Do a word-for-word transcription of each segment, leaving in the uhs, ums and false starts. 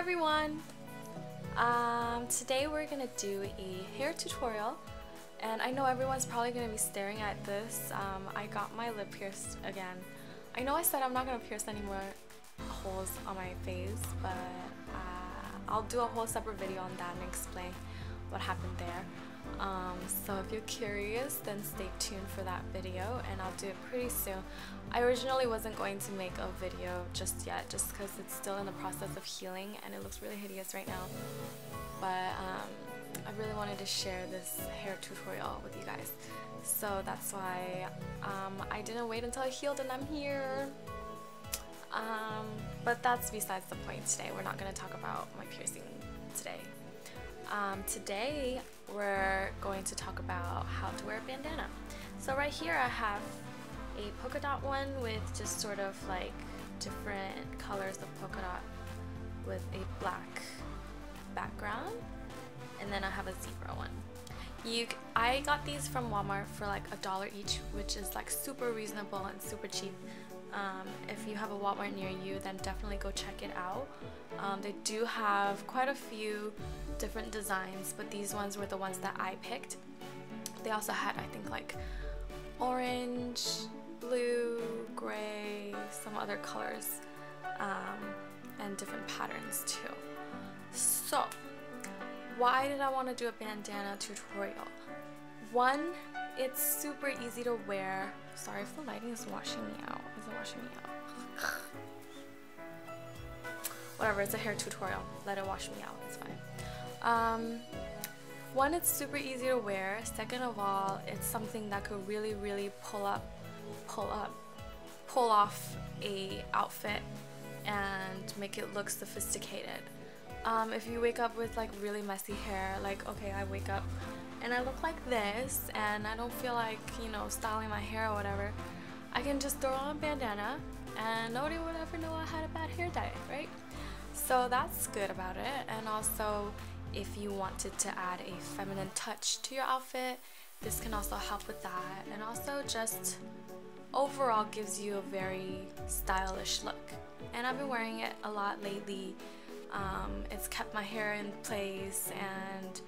everyone! Um, today we're going to do a hair tutorial, and I know everyone's probably going to be staring at this. Um, I got my lip pierced again. I know I said I'm not going to pierce any more holes on my face, but uh, I'll do a whole separate video on that and explain what happened there. Um, so if you're curious, then stay tuned for that video, and I'll do it pretty soon. I originally wasn't going to make a video just yet, just because it's still in the process of healing and it looks really hideous right now, but um, I really wanted to share this hair tutorial with you guys, so that's why um, I didn't wait until I healed and I'm here. Um, but that's besides the point today. We're not going to talk about my piercing today. Um, today we're going to talk about how to wear a bandana. So right here I have a polka dot one with just sort of like different colors of polka dot with a black background, and then I have a zebra one. You, I got these from Walmart for like a dollar each, which is like super reasonable and super cheap. Um, if you have a Walmart near you, then definitely go check it out. Um, they do have quite a few different designs, but these ones were the ones that I picked. They also had, I think, like orange, blue, gray, some other colors, um, and different patterns too. So why did I want to do a bandana tutorial? One, it's super easy to wear. Sorry if the lighting is washing me out. Is it washing me out? Whatever, it's a hair tutorial. Let it wash me out. It's fine. Um, one, it's super easy to wear. Second of all, it's something that could really, really pull up, pull up, pull off a outfit and make it look sophisticated. Um, if you wake up with like really messy hair, like okay, I wake up and I look like this and I don't feel like, you know, styling my hair or whatever, I can just throw on a bandana and nobody would ever know I had a bad hair dye, right? So that's good about it. And also, if you wanted to add a feminine touch to your outfit, this can also help with that, and also just overall gives you a very stylish look. And I've been wearing it a lot lately. Um, it's kept my hair in place, and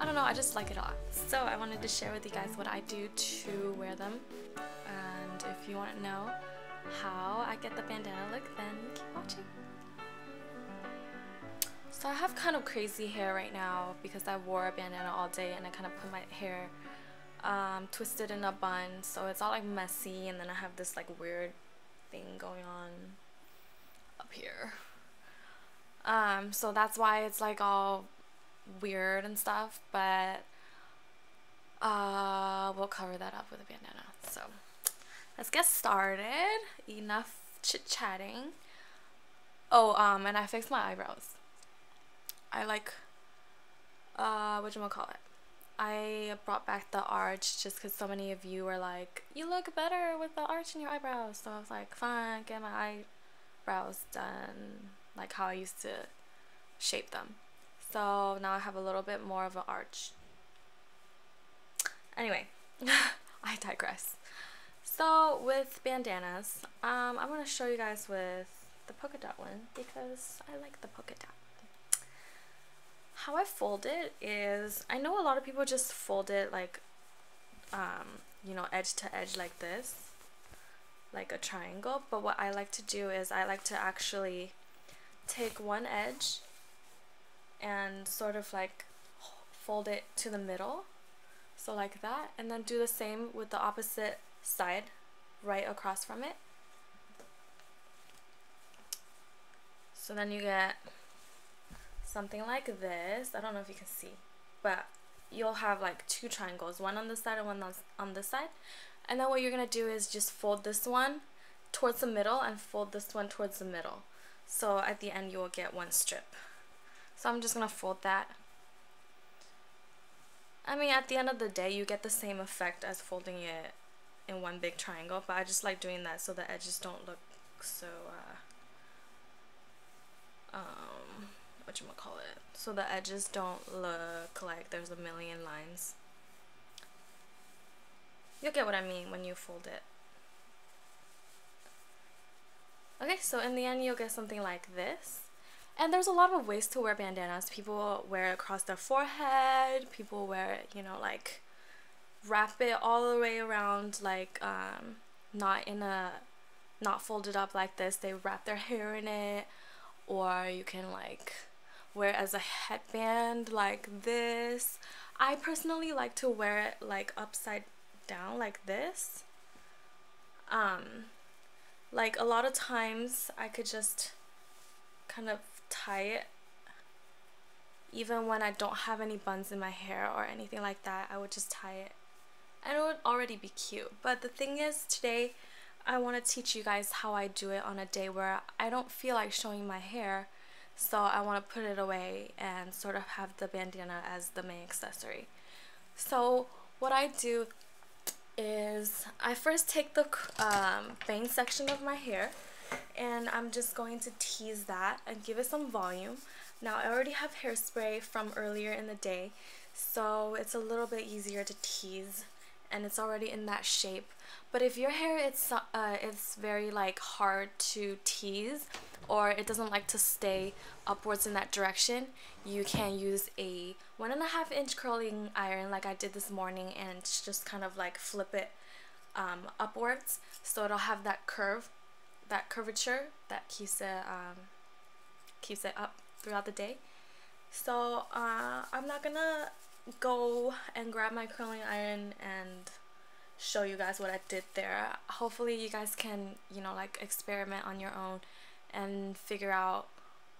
I don't know, I just like it a lot. So I wanted to share with you guys what I do to wear them, and if you want to know how I get the bandana look, then keep watching. So I have kind of crazy hair right now because I wore a bandana all day and I kind of put my hair um, twisted in a bun, so it's all like messy, and then I have this like weird thing going on up here. Um, so that's why it's like all weird and stuff, but uh, we'll cover that up with a bandana. So let's get started. Enough chit-chatting. Oh, um, and I fixed my eyebrows. I like, uh, whatchamacallit, I brought back the arch just because so many of you were like, you look better with the arch in your eyebrows. So I was like, fine, get my eyebrows done like how I used to shape them. So now I have a little bit more of an arch. Anyway, I digress. So with bandanas, um, I'm going to show you guys with the polka dot one because I like the polka dot. How I fold it is, I know a lot of people just fold it like, um, you know, edge to edge like this, like a triangle. But what I like to do is I like to actually take one edge and sort of like fold it to the middle, so like that, and then do the same with the opposite side right across from it. So then you get something like this. I don't know if you can see, but you'll have like two triangles, one on this side and one on this side. And then what you're gonna do is just fold this one towards the middle and fold this one towards the middle, so at the end you will get one strip. So I'm just going to fold that. I mean, at the end of the day, you get the same effect as folding it in one big triangle, but I just like doing that so the edges don't look so, uh, um, whatchamacallit, so the edges don't look like there's a million lines. You'll get what I mean when you fold it. Okay, so in the end, you'll get something like this. And there's a lot of ways to wear bandanas. People wear it across their forehead, people wear it, you know, like wrap it all the way around, like um, not in a, not folded up like this, they wrap their hair in it, or you can like wear it as a headband like this. I personally like to wear it like upside down like this. Um, like a lot of times I could just kind of tie it, even when I don't have any buns in my hair or anything like that. I would just tie it and it would already be cute. But the thing is, today I want to teach you guys how I do it on a day where I don't feel like showing my hair, so I want to put it away and sort of have the bandana as the main accessory. So what I do is I first take the um, bang section of my hair, and I'm just going to tease that and give it some volume. Now I already have hairspray from earlier in the day, so it's a little bit easier to tease, and it's already in that shape. But if your hair it's uh, it's very like hard to tease, or it doesn't like to stay upwards in that direction, you can use a one and a half inch curling iron like I did this morning, and just kind of like flip it um, upwards, so it'll have that curve, that curvature that keeps it um, keeps it up throughout the day. So uh, I'm not gonna go and grab my curling iron and show you guys what I did there. Hopefully you guys can, you know, like experiment on your own and figure out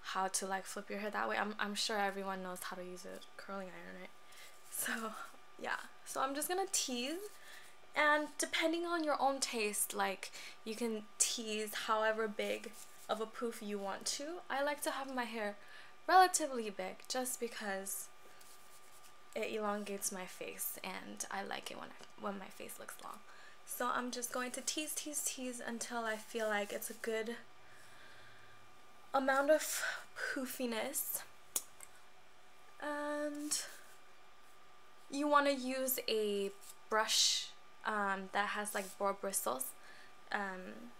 how to like flip your hair that way. I'm, I'm sure everyone knows how to use a curling iron, right? So yeah, so I'm just gonna tease, and depending on your own taste, like you can tease however big of a poof you want to. I like to have my hair relatively big just because it elongates my face, and I like it when I, when my face looks long. So I'm just going to tease, tease, tease until I feel like it's a good amount of poofiness. And you want to use a brush um, that has like boar bristles. Um,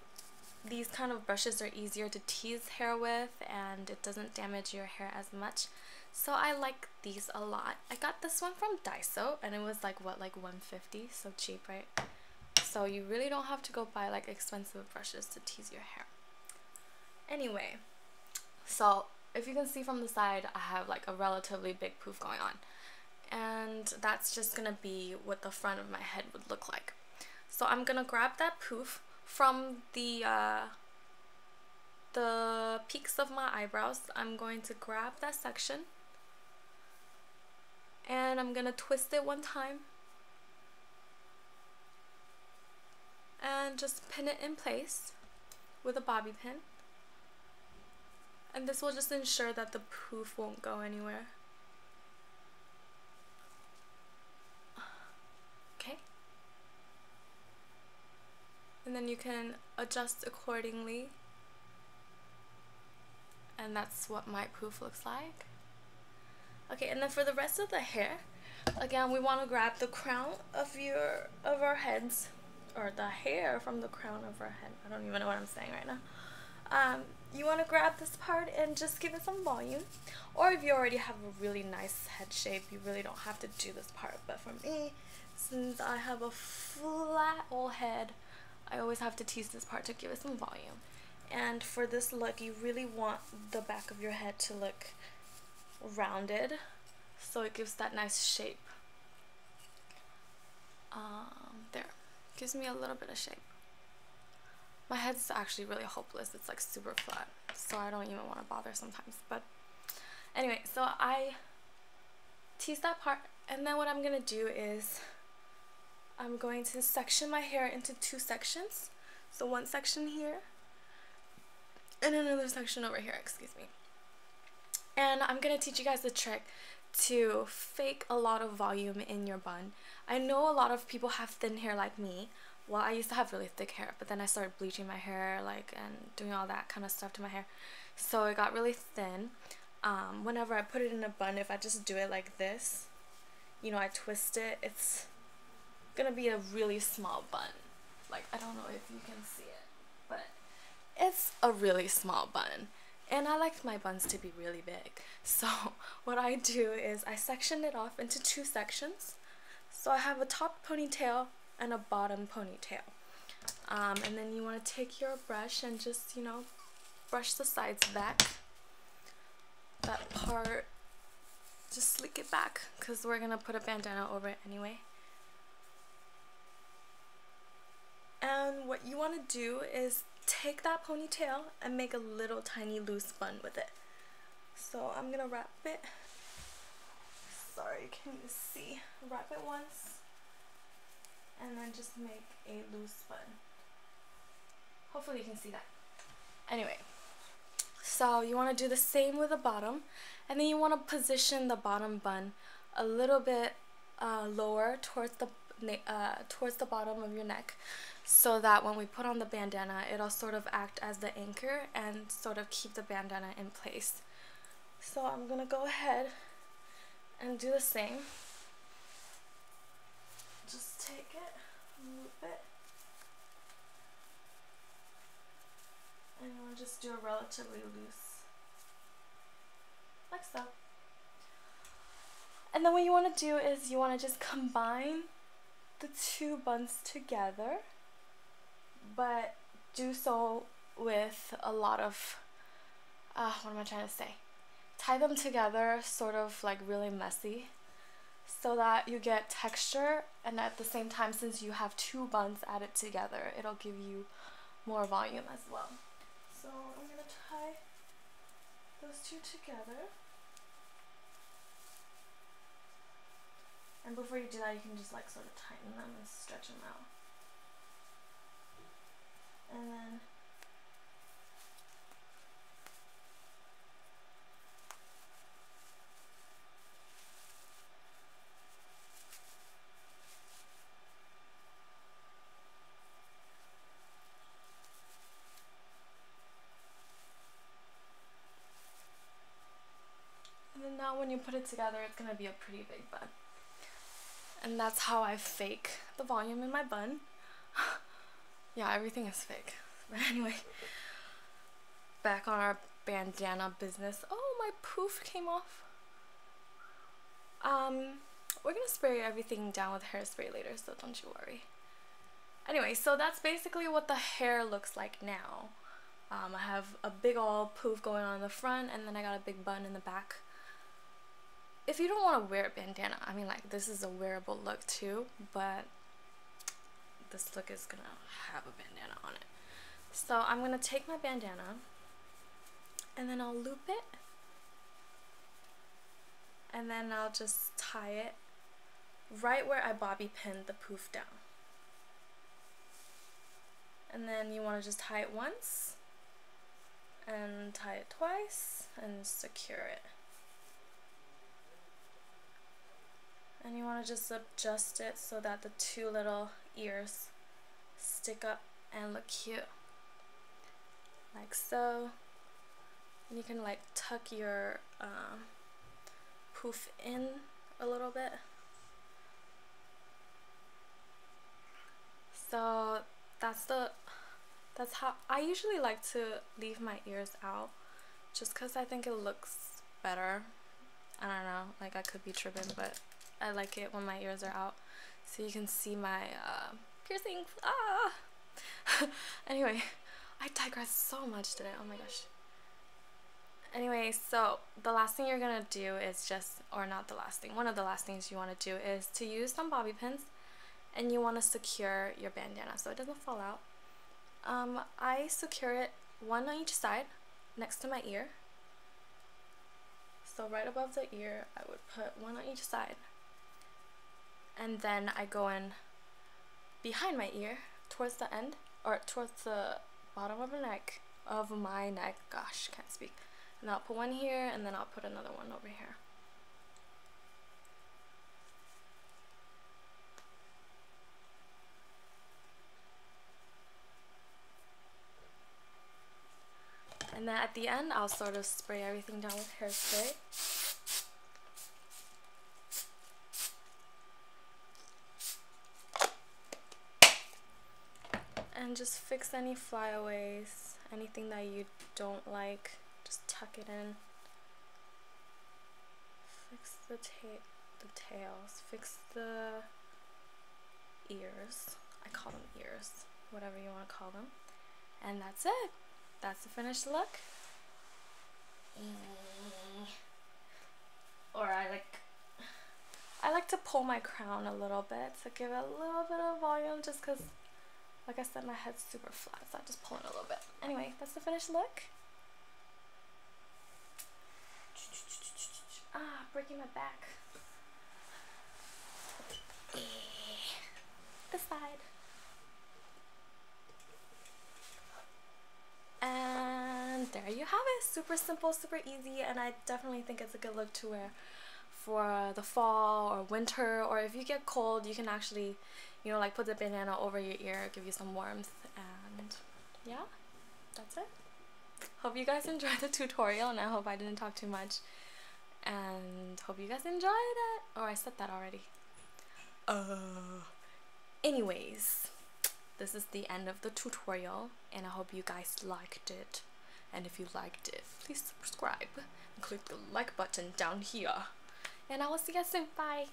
these kind of brushes are easier to tease hair with, and it doesn't damage your hair as much. So I like these a lot. I got this one from Daiso, and it was like what, like one fifty, so cheap, right? So you really don't have to go buy like expensive brushes to tease your hair. Anyway, so if you can see from the side, I have like a relatively big poof going on, and that's just gonna be what the front of my head would look like. So I'm gonna grab that poof from the uh, the peaks of my eyebrows. I'm going to grab that section, and I'm gonna twist it one time and just pin it in place with a bobby pin, and this will just ensure that the poof won't go anywhere. Okay, and then you can adjust accordingly, and that's what my poof looks like. Okay, and then for the rest of the hair, again, we want to grab the crown of your of our heads, or the hair from the crown of our head. I don't even know what I'm saying right now. Um, you want to grab this part and just give it some volume. Or if you already have a really nice head shape, you really don't have to do this part. But for me, since I have a flat old head, I always have to tease this part to give it some volume. And for this look, you really want the back of your head to look rounded, so it gives that nice shape. Um, there, gives me a little bit of shape. My head's actually really hopeless, it's like super flat, so I don't even want to bother sometimes. But anyway, so I tease that part, and then what I'm going to do is I'm going to section my hair into two sections. So one section here and another section over here, excuse me. And I'm going to teach you guys the trick to fake a lot of volume in your bun. I know a lot of people have thin hair like me. Well, I used to have really thick hair, but then I started bleaching my hair like and doing all that kind of stuff to my hair, so it got really thin. Um, whenever I put it in a bun, if I just do it like this, you know, I twist it, it's gonna be a really small bun. Like, I don't know if you can see it, but it's a really small bun. and I like my buns to be really big. So what I do is I section it off into two sections. So I have a top ponytail and a bottom ponytail. Um, and then you want to take your brush and just, you know, brush the sides back. That part, just slick it back because we're going to put a bandana over it anyway. And what you want to do is take that ponytail and make a little tiny loose bun with it. So I'm going to wrap it. Sorry, can you see? Wrap it once. And then just make a loose bun. Hopefully you can see that. Anyway, so you want to do the same with the bottom, and then you want to position the bottom bun a little bit uh, lower towards the uh, towards the bottom of your neck, so that when we put on the bandana, it'll sort of act as the anchor and sort of keep the bandana in place. So I'm gonna go ahead and do the same. Just take it, move it, and you want to just do a relatively loose, like so. And then what you want to do is you want to just combine the two buns together, but do so with a lot of, uh, what am I trying to say? Tie them together sort of like really messy, so that you get texture, and at the same time, since you have two buns added together, it'll give you more volume as well. So I'm going to tie those two together, and before you do that, you can just like sort of tighten them and stretch them out, and then now when you put it together, it's going to be a pretty big bun. And that's how I fake the volume in my bun. Yeah, everything is fake. But anyway, back on our bandana business. Oh, my poof came off. Um, we're going to spray everything down with hairspray later, so don't you worry. Anyway, so that's basically what the hair looks like now. Um, I have a big old poof going on in the front, and then I got a big bun in the back. If you don't want to wear a bandana, I mean, like, this is a wearable look too, but this look is gonna have a bandana on it. So I'm gonna take my bandana and then I'll loop it, and then I'll just tie it right where I bobby pinned the poof down. And then you want to just tie it once and tie it twice and secure it. And you want to just adjust it so that the two little ears stick up and look cute. Like so. And you can like tuck your um, poof in a little bit. So that's the, that's how, I usually like to leave my ears out just because I think it looks better. I don't know, like I could be tripping, but I like it when my ears are out, so you can see my uh, piercings. Ah! Anyway, I digress so much today. Oh my gosh. Anyway, so the last thing you're gonna do is just, or not the last thing, one of the last things you want to do is to use some bobby pins, and you want to secure your bandana so it doesn't fall out. Um, I secure it one on each side next to my ear. So right above the ear, I would put one on each side. And then I go in behind my ear, towards the end, or towards the bottom of the neck, of my neck, gosh, can't speak. And I'll put one here, and then I'll put another one over here. And then at the end, I'll sort of spray everything down with hairspray. And just fix any flyaways, anything that you don't like, just tuck it in, fix the, ta the tails, fix the ears, I call them ears, whatever you want to call them, and that's it. That's the finished look. Or I like, I like to pull my crown a little bit to give it a little bit of volume, just because, like I said, my head's super flat, so I just pull it a little bit. Anyway, that's the finished look. Ah, breaking my back. This side. And there you have it. Super simple, super easy, and I definitely think it's a good look to wear for the fall or winter, or if you get cold, you can actually, you know, like put the bandana over your ear, give you some warmth, and yeah, that's it. Hope you guys enjoyed the tutorial, and I hope I didn't talk too much, and hope you guys enjoyed it. Oh, I said that already. Uh, anyways, this is the end of the tutorial, and I hope you guys liked it, and if you liked it, please subscribe and click the like button down here. And I will see you guys soon. Bye.